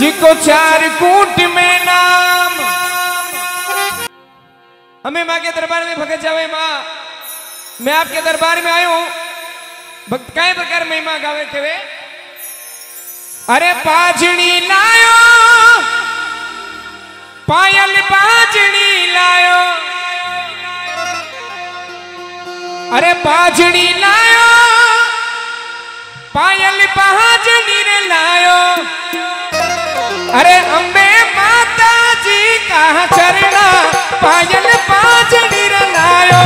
जिको चार कूट में नाम। हमें माँ के दरबार में भगत जावे माँ, मैं आपके दरबार में आया हूँ। भक्त काय प्रकार महिमा गावे थे। अरे पाजड़ी लायो पायल पाजड़ी लायो, अरे पाजड़ी लायो पायल पाजड़ी रे लायो। अरे अम्बे माता जी का चरणा पायल पाजड़ी रे लायो।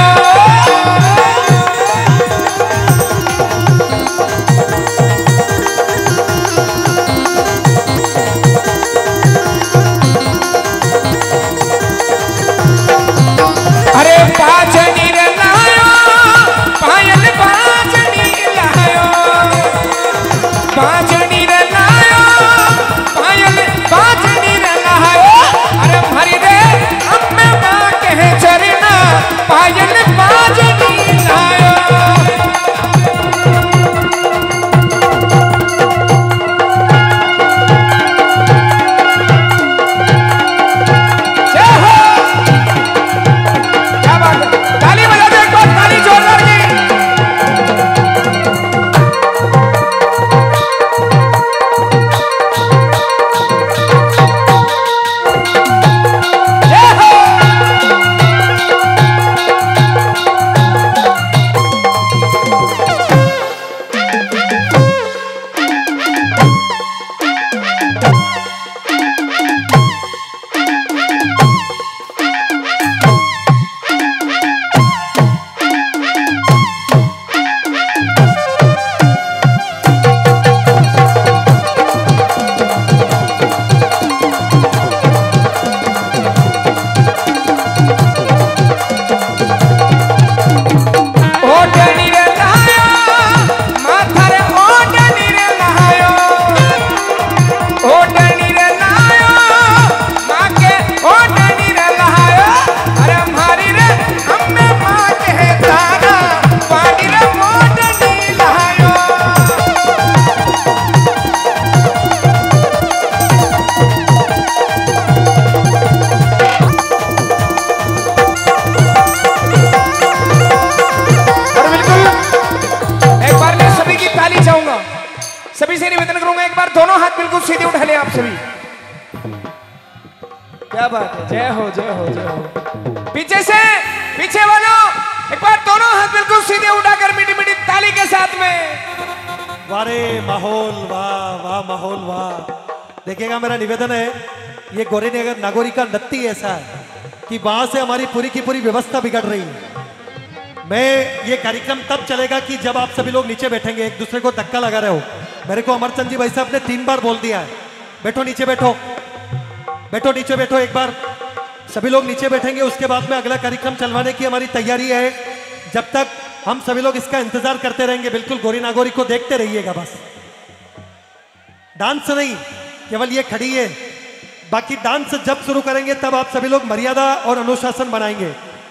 ये गोरी नागोरी का नृत्य ऐसा है कि वहां से हमारी पूरी की पूरी व्यवस्था बिगड़ रही है। मैं ये कार्यक्रम तब चलेगा कि जब आप सभी लोग नीचे बैठेंगे, एक दूसरे को धक्का लगा रहे हो। मेरे को अमरचंद जी भाई साहब ने 3 बार बोल दिया है, बैठो नीचे, बैठो बैठो नीचे बैठो। एक बार सभी लोग नीचे बैठेंगे, उसके बाद में अगला कार्यक्रम चलवाने की हमारी तैयारी है। जब तक हम सभी लोग इसका इंतजार करते रहेंगे, बिल्कुल गोरी नागोरी को देखते रहिएगा। बस डांस नहीं, केवल ये खड़ी है, बाकी डांस जब शुरू करेंगे तब आप सभी लोग मर्यादा और अनुशासन बनाएंगे।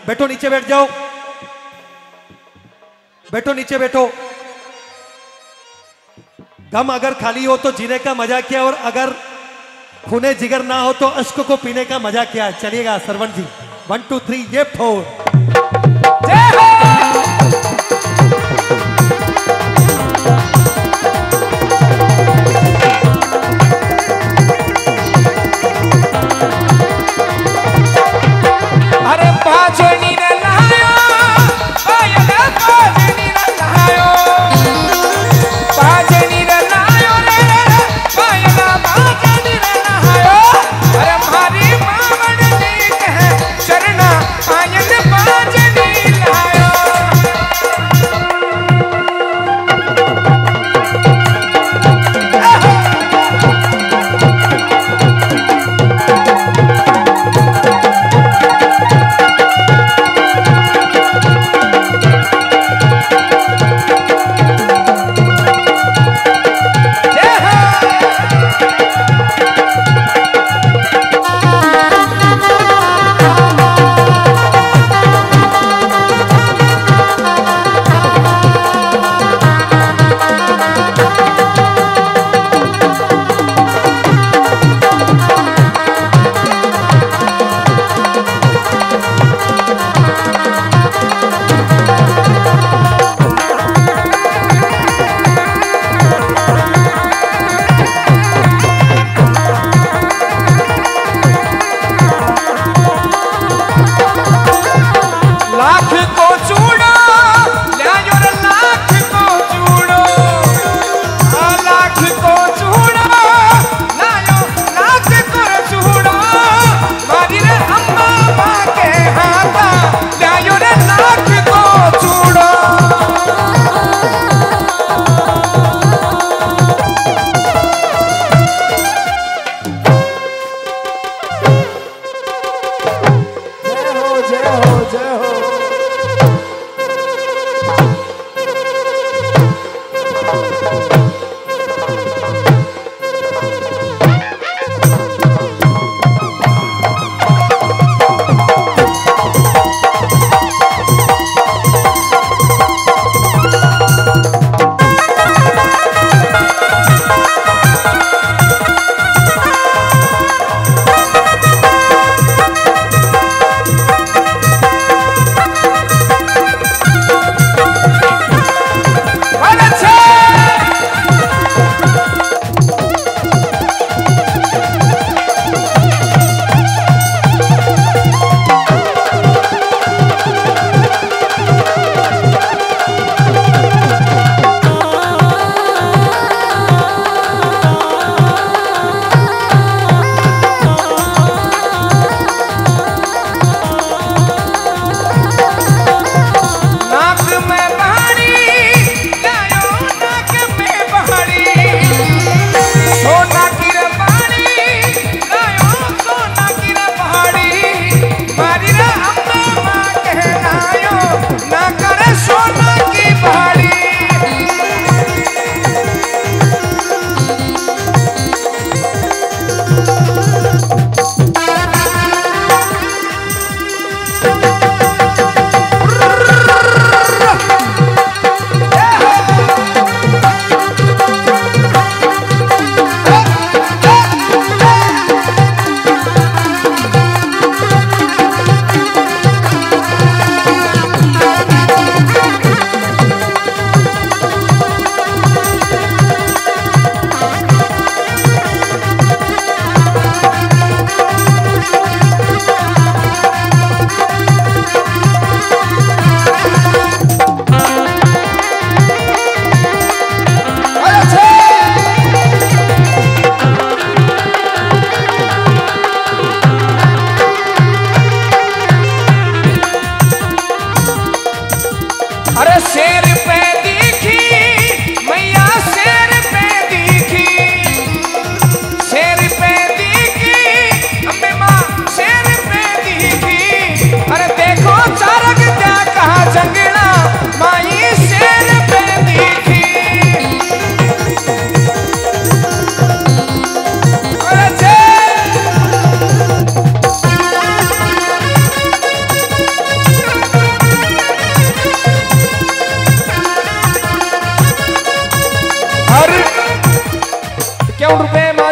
बैठो नीचे, बैठ जाओ, बैठो नीचे बैठो। गम अगर खाली हो तो जीने का मजा क्या, और अगर खूने जिगर ना हो तो अश्क को पीने का मजा क्या। चलिएगा सरवण जी, 1 2 3 ये 4। हमारी मावन जी कहे चरना पायल बाजनी लायो। जय हो जय हो।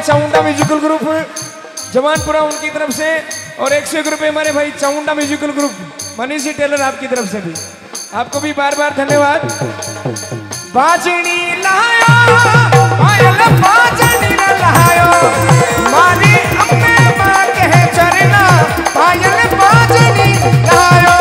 चाउंडा म्यूजिकल ग्रुप जवानपुरा उनकी तरफ से और 101 रुपए हमारे भाई चाउंडा म्यूजिकल ग्रुप मनीषी टेलर आपकी तरफ से भी, आपको भी बार बार धन्यवाद। बाजनी लायो पायल बाजनी लायो मारी अपने मां कहे चरना पायल बाजनी लायो।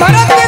भारत